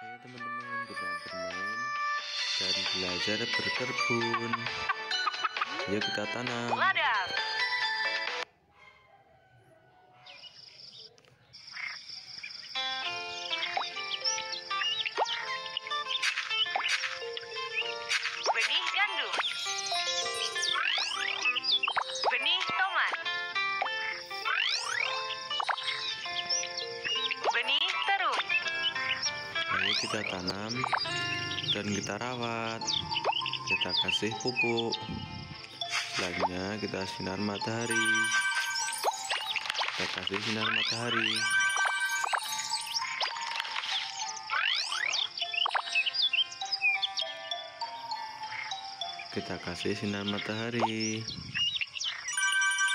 Ayo teman-teman, kita bermain dan belajar berkebun. Ayo kita tanam. Kita tanam dan kita rawat, kita kasih pupuk, selanjutnya kita kasih sinar matahari. Kita kasih sinar matahari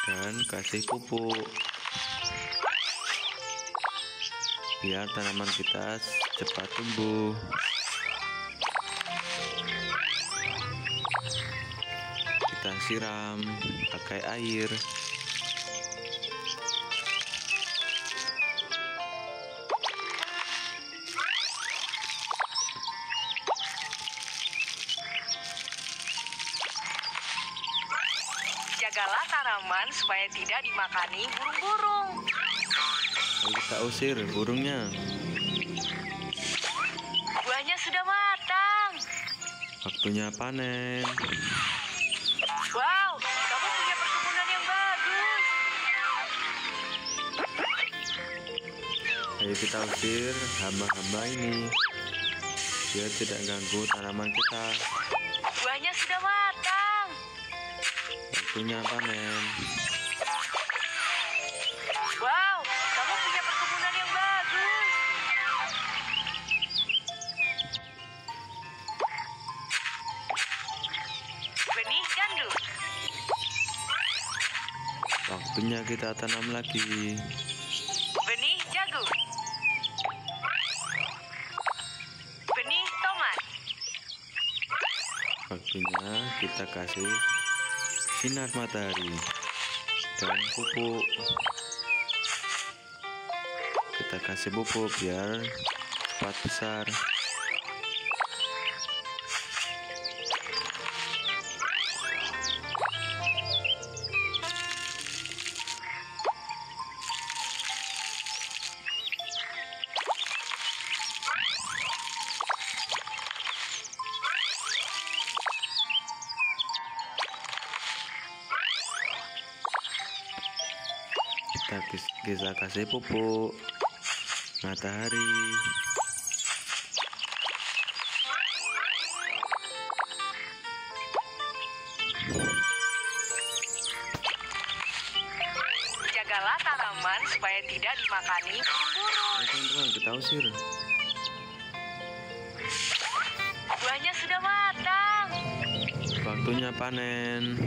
dan kasih pupuk biar tanaman kita cepat tumbuh. Kita siram pakai air. Jagalah tanaman supaya tidak dimakani burung-burung. Kita usir burungnya. Buahnya sudah matang. Waktunya panen. Wow, kamu punya perkebunan yang bagus. Ayo kita usir hama-hama ini biar tidak ganggu tanaman kita. Buahnya sudah matang. Waktunya panen. Waktunya kita tanam lagi. Benih jagung. Benih tomat. Waktunya kita kasih sinar matahari dan pupuk. Kita kasih pupuk biar cepat besar. Kita kasih pupuk matahari. Jagalah tanaman supaya tidak dimakani burung-burung. Teman-teman, kita usir. Buahnya sudah matang. Waktunya panen.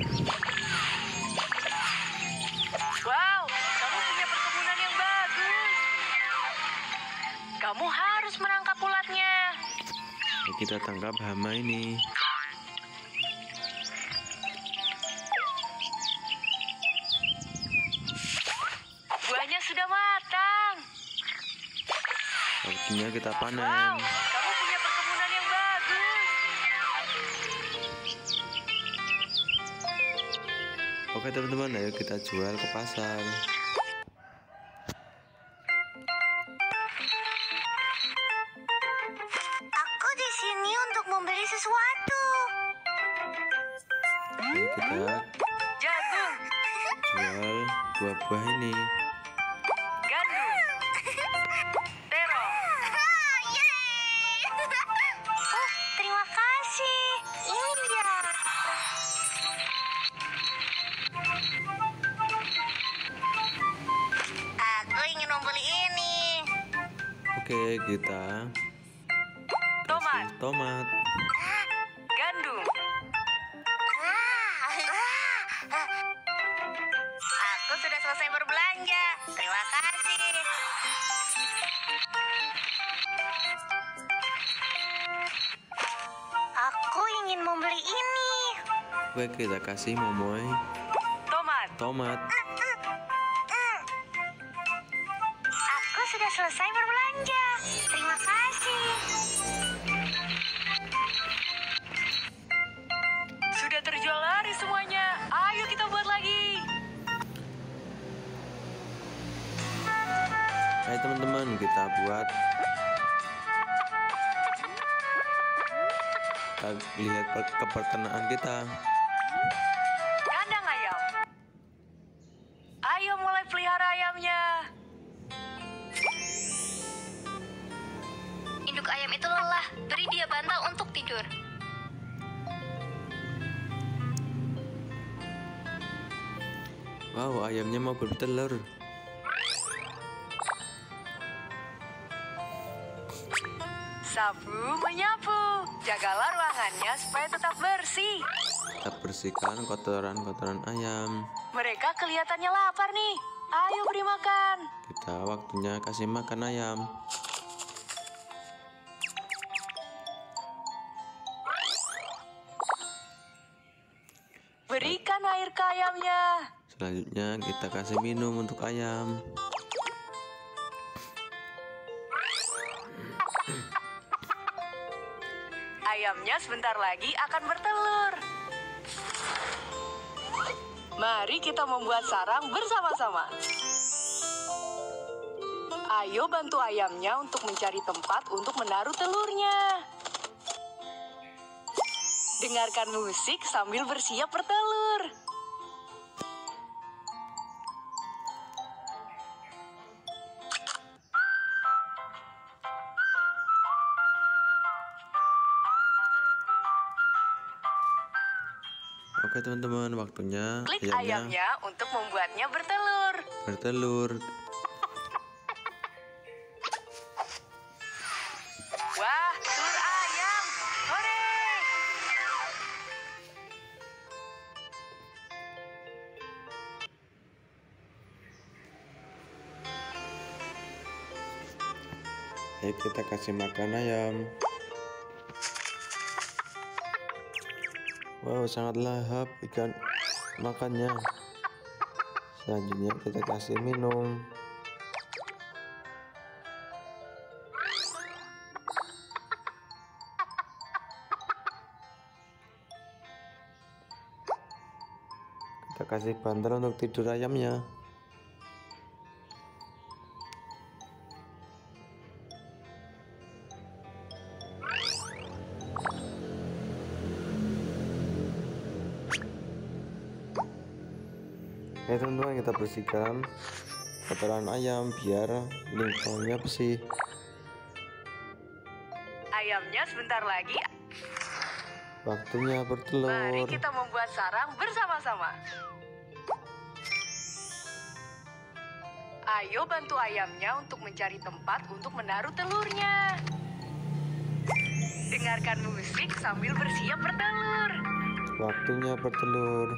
Kamu harus menangkap ulatnya. Kita tangkap hama ini. Buahnya sudah matang. Waktunya kita panen. Wow, kamu punya perkebunan yang bagus. Oke teman-teman, ayo kita jual ke pasar. Jagung. Jual dua buah ini. Gandum. Terong. Oh, terima kasih. Iya. Aku ingin membeli ini. Oke, kita tomat. Gandum. Aku sudah selesai berbelanja. Terima kasih. Aku ingin membeli ini. Oke, kita kasih Momoy tomat. Aku sudah selesai berbelanja. Terima kasih. Oke teman-teman, kita buat. Kita lihat keperkenaan kita. Kandang ayam. Ayo mulai pelihara ayamnya. Induk ayam itu lelah, beri dia bantal untuk tidur. Wow, ayamnya mau bertelur. Sapu menyapu, jagalah ruangannya supaya tetap bersih. Kita bersihkan kotoran-kotoran ayam. Mereka kelihatannya lapar nih, ayo beri makan. Kita waktunya kasih makan ayam. Berikan air ke ayamnya. Selanjutnya kita kasih minum untuk ayam. Ayamnya sebentar lagi akan bertelur. Mari kita membuat sarang bersama-sama. Ayo bantu ayamnya untuk mencari tempat untuk menaruh telurnya. Dengarkan musik sambil bersiap bertelur. Oke teman-teman, waktunya klik ayamnya untuk membuatnya bertelur. Wah, telur ayam. Hore! Ayo kita kasih makan ayam. Wow, sangat lahap ikan makannya. Selanjutnya kita kasih minum. Kita kasih bantal untuk tidur ayamnya. Ya teman-teman, kita bersihkan kotoran ayam biar lingkungannya bersih. Ayamnya sebentar lagi waktunya bertelur. Mari kita membuat sarang bersama-sama. Ayo bantu ayamnya untuk mencari tempat untuk menaruh telurnya. Dengarkan musik sambil bersiap bertelur. Waktunya bertelur.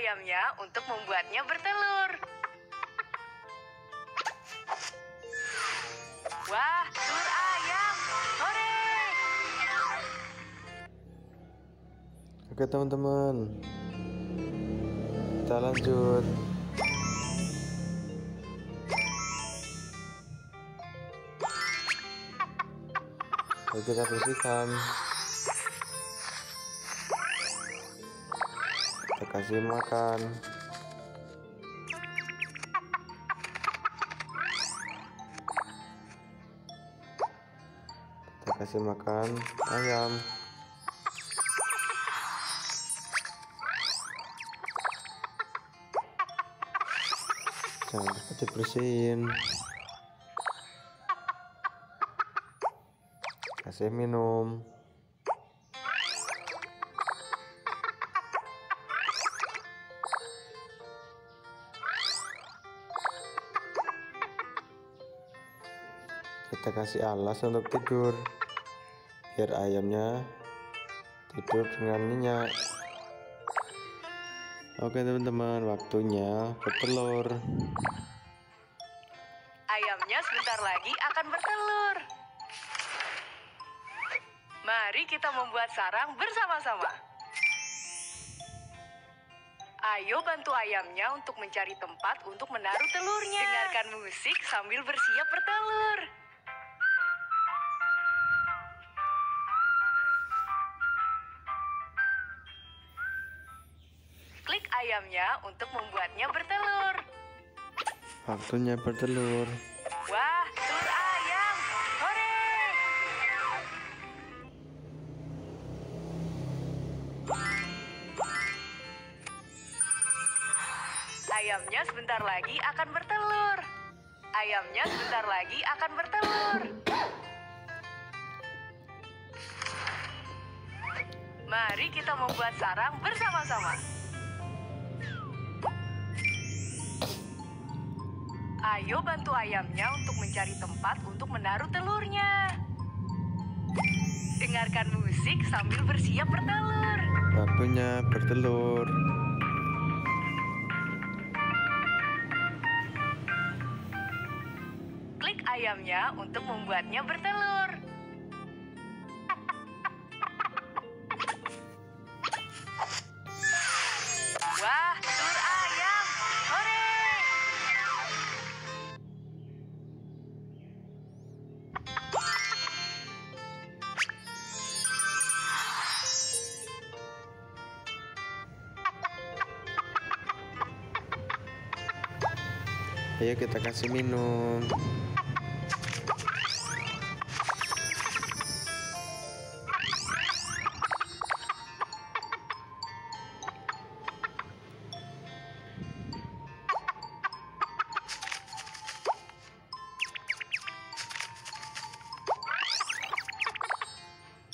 Ayamnya untuk membuatnya bertelur. Wah, telur ayam. Hore! Oke teman-teman, kita lanjut. Ayo kita bersihkan. Kita kasih makan. Kita kasih makan ayam. Jangan lupa dibersihin. Kasih minum. Kita kasih alas untuk tidur biar ayamnya tidur dengan nyenyak. Oke teman-teman, waktunya bertelur. Ayamnya sebentar lagi akan bertelur. Mari kita membuat sarang bersama-sama. Ayo bantu ayamnya untuk mencari tempat untuk menaruh telurnya. Dengarkan musik sambil bersiap bertelur. ayamnya untuk membuatnya bertelur. Waktunya bertelur. Wah, telur ayam. Hore! Ayamnya sebentar lagi akan bertelur. Ayamnya sebentar lagi akan bertelur. Mari kita membuat sarang bersama-sama. Ayo bantu ayamnya untuk mencari tempat untuk menaruh telurnya. Dengarkan musik sambil bersiap bertelur. Waktunya bertelur. Klik ayamnya untuk membuatnya bertelur. Wah, telur ayam! Hore! Ayo kita kasih minum.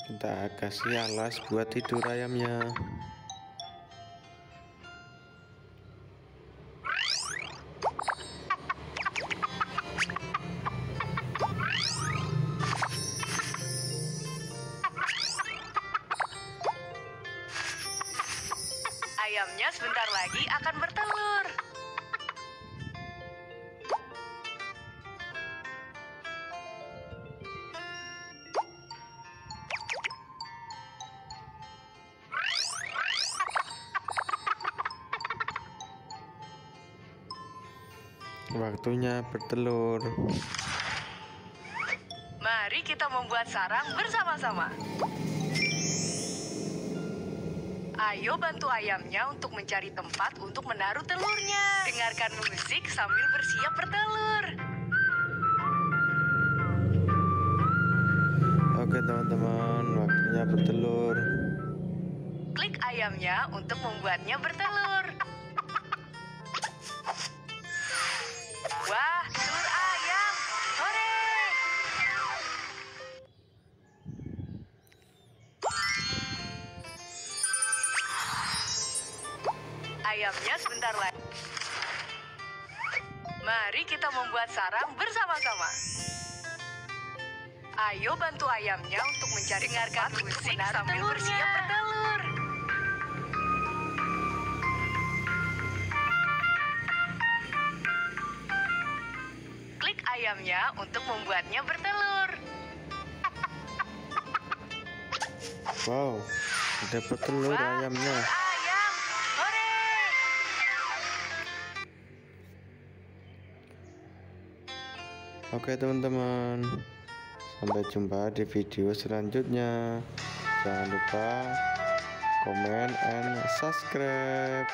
Kita kasih alas buat tidur ayamnya. Ayamnya sebentar lagi akan bertelur. Waktunya bertelur. Mari kita membuat sarang bersama-sama. Ayo bantu ayamnya untuk mencari tempat untuk menaruh telurnya. Dengarkan musik sambil bersiap bertelur. Oke teman-teman, waktunya bertelur. Klik ayamnya untuk membuatnya bertelur. Wah, telur ayam! Hore! Ayamnya sebentar lagi. Mari kita membuat sarang bersama-sama. Ayo bantu ayamnya untuk mencari tempat musik sambil bersiap bertelur. Ayamnya untuk membuatnya bertelur. Wow, udah bertelur. Wah, ayamnya. Ayam, hore! Oke teman-teman, sampai jumpa di video selanjutnya. Jangan lupa komen and subscribe.